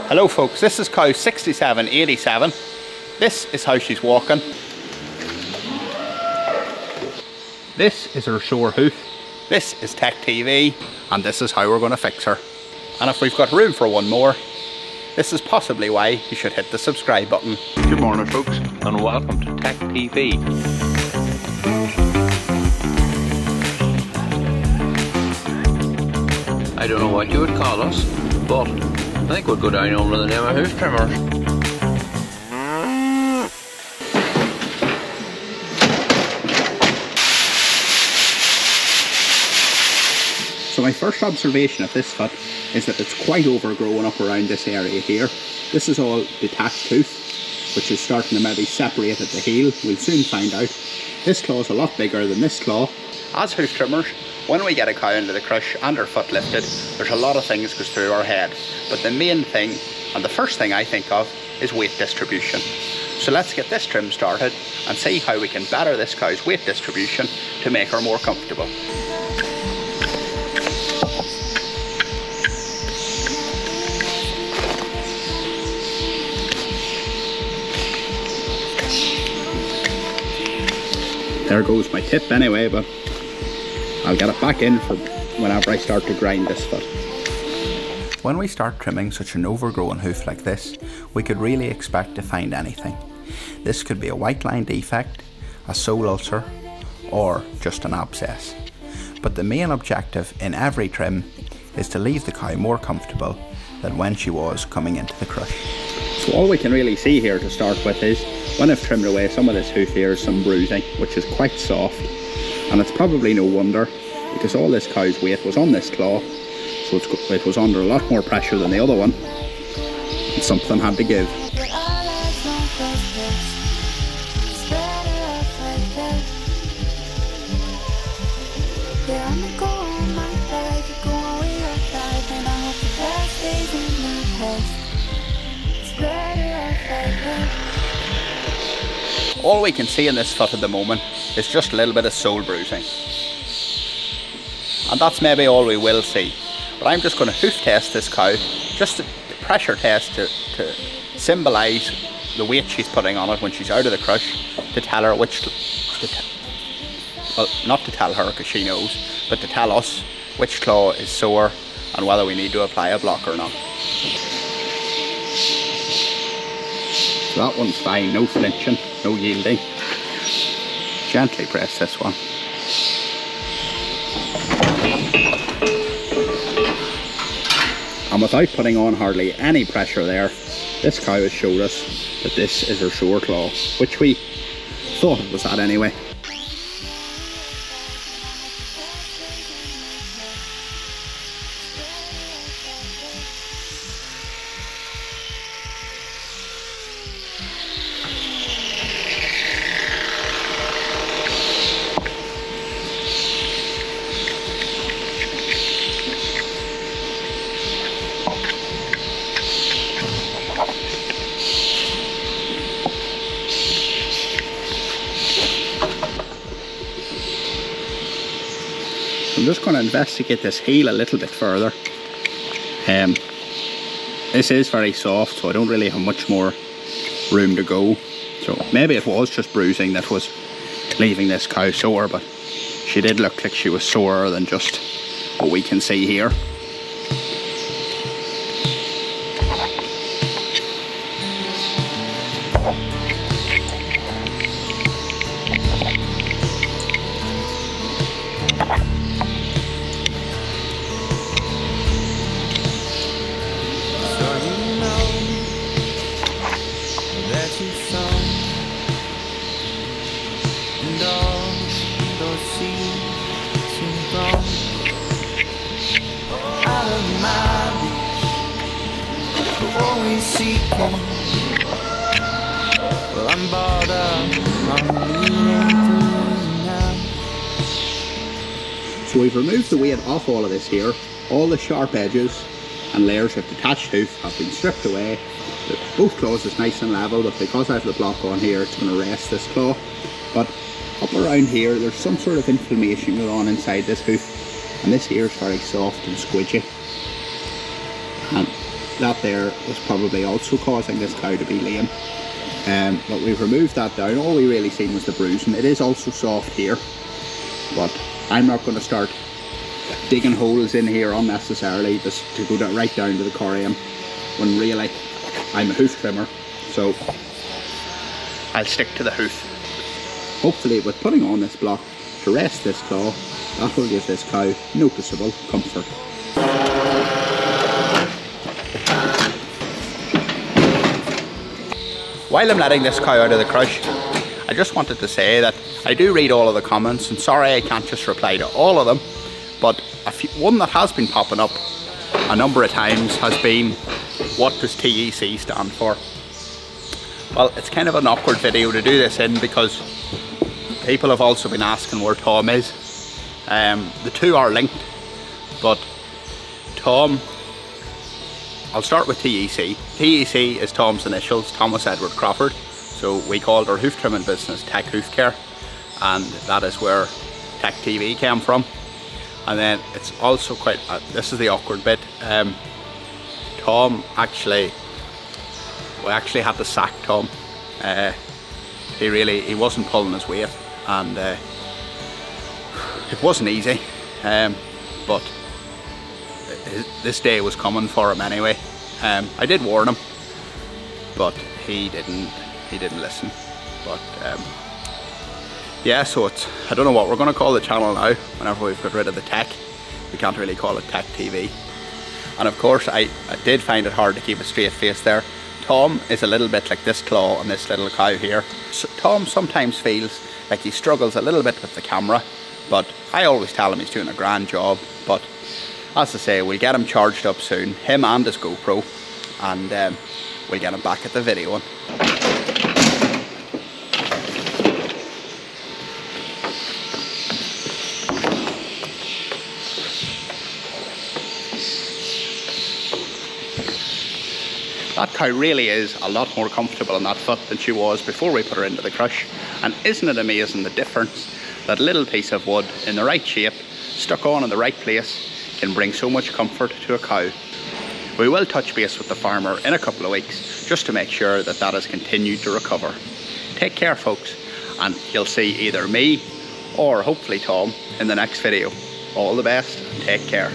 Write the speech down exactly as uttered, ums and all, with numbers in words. Hello folks, this is cow sixty-seven eighty-seven. This is how she's walking. This is her sore hoof. This is T E C T V and this is how we're going to fix her. And if we've got room for one more, this is possibly why you should hit the subscribe button. Good morning folks and welcome to T E C T V. I don't know what you would call us, but I think we'll go down under the name of hoof trimmers. So my first observation of this foot is that it's quite overgrown up around this area here. This is all detached hoof, which is starting to maybe separate at the heel. We'll soon find out. This claw's a lot bigger than this claw. As hoof trimmers, when we get a cow into the crush and her foot lifted, there's a lot of things goes through our head. But the main thing, and the first thing I think of, is weight distribution. So let's get this trim started and see how we can better this cow's weight distribution to make her more comfortable. There goes my tip anyway, but I'll get it back in for whenever I start to grind this foot. When we start trimming such an overgrown hoof like this, we could really expect to find anything. This could be a white line defect, a sole ulcer, or just an abscess. But the main objective in every trim is to leave the cow more comfortable than when she was coming into the crush. So all we can really see here to start with is, when I've trimmed away some of this hoof here is some bruising, which is quite soft. And it's probably no wonder, because all this cow's weight was on this claw, so it's, it was under a lot more pressure than the other one, and something had to give. All we can see in this foot at the moment is just a little bit of sole bruising. And that's maybe all we will see. But I'm just going to hoof test this cow, just to pressure test to, to symbolise the weight she's putting on it when she's out of the crush, to tell her which, to well, not to tell her because she knows, but to tell us which claw is sore and whether we need to apply a block or not. So that one's fine, no flinching, no yielding. Gently press this one. And without putting on hardly any pressure there, this cow has showed us that this is her sore claw, which we thought it was that anyway. I'm just going to investigate this heel a little bit further. Um, this is very soft, so I don't really have much more room to go. So maybe it was just bruising that was leaving this cow sore, but she did look like she was sorer than just what we can see here. So we've removed the weight off all of this here. All the sharp edges and layers of detached hoof have been stripped away. Both claws is nice and level, but because I have the block on here, it's going to rest this claw. But up around here, there's some sort of inflammation going on inside this hoof, and this here is very soft and squidgy. And that there was probably also causing this cow to be lame. Um, but we've removed that down. All we really seen was the bruising. It is also soft here, but I'm not going to start digging holes in here unnecessarily just to go down, right down to the corium, when really I'm a hoof trimmer, so I'll stick to the hoof. Hopefully with putting on this block to rest this claw, that will give this cow noticeable comfort. While I'm letting this cow out of the crush, I just wanted to say that I do read all of the comments, and sorry I can't just reply to all of them, but a few, one that has been popping up a number of times has been, what does T E C stand for? Well, it's kind of an awkward video to do this in because people have also been asking where Tom is. Um, the two are linked, but Tom, I'll start with T E C. T E C is Tom's initials, Thomas Edward Crawford. So we called our hoof trimming business T E C Hoof Care, and that is where T E C T V came from. And then it's also quite, uh, this is the awkward bit, um, Tom actually, we actually had to sack Tom. Uh, he really, he wasn't pulling his weight, and uh, it wasn't easy, um, but this day was coming for him anyway. Um, I did warn him, but he didn't, he didn't listen. But um, yeah, so it's, I don't know what we're going to call the channel now. Whenever we've got rid of the T E C, we can't really call it T E C T V. And of course, I, I did find it hard to keep a straight face there. Tom is a little bit like this claw on this little cow here. So Tom sometimes feels like he struggles a little bit with the camera, but I always tell him he's doing a grand job. But as I say, we'll get him charged up soon, him and his GoPro, and um, we'll get him back at the video. That cow really is a lot more comfortable in that foot than she was before we put her into the crush. And isn't it amazing the difference that little piece of wood in the right shape, stuck on in the right place, can bring so much comfort to a cow. We will touch base with the farmer in a couple of weeks just to make sure that that has continued to recover. Take care, folks, and you'll see either me or hopefully Tom in the next video. All the best and take care.